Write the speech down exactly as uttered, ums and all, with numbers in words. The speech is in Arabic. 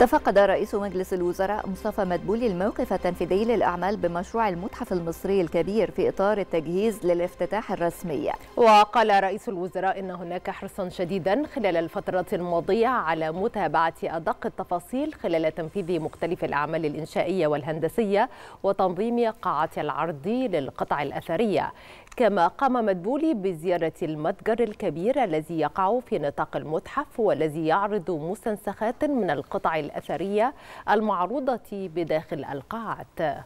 تفقد رئيس مجلس الوزراء مصطفى مدبولي الموقف التنفيذي للأعمال بمشروع المتحف المصري الكبير في إطار التجهيز للافتتاح الرسمي. وقال رئيس الوزراء إن هناك حرصا شديدا خلال الفترات الماضية على متابعة أدق التفاصيل خلال تنفيذ مختلف الأعمال الإنشائية والهندسية وتنظيم قاعة العرض للقطع الأثرية، كما قام مدبولي بزيارة المتجر الكبير الذي يقع في نطاق المتحف والذي يعرض مستنسخات من القطع الأثرية المعروضة بداخل القاعات.